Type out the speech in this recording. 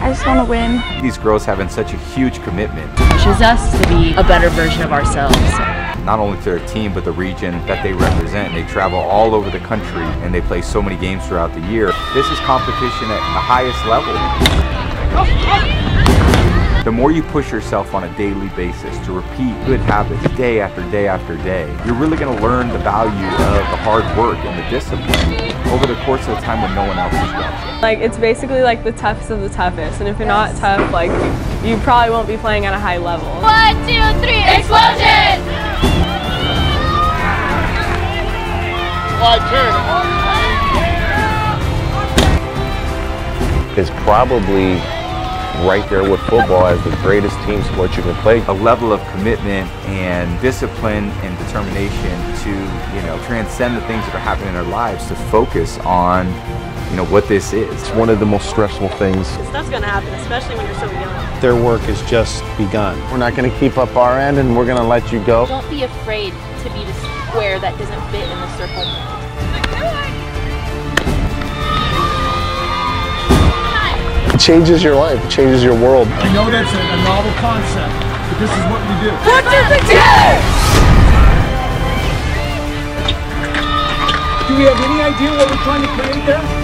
I just want to win. These girls having such a huge commitment. It pushes us to be a better version of ourselves. Not only to their team, but the region that they represent. They travel all over the country and they play so many games throughout the year. This is competition at the highest level. The more you push yourself on a daily basis to repeat good habits day after day after day, you're really going to learn the value of the hard work and the discipline over the course of the time when no one else is watching. Like, it's basically like the toughest of the toughest, and if you're not tough, like, you probably won't be playing at a high level. 1, 2, 3, explosion! It's probably right there with football as the greatest team sport you can play. A level of commitment and discipline and determination to, you know, transcend the things that are happening in our lives, to focus on, you know, what this is. It's one of the most stressful things. Stuff's gonna happen, especially when you're so young. Their work has just begun. We're not gonna keep up our end, and we're gonna let you go. Don't be afraid to be the square that doesn't fit in the circle. It changes your life, it changes your world. I know that's a novel concept, but this is what we do. What does it do? Do we have any idea what we're trying to create there?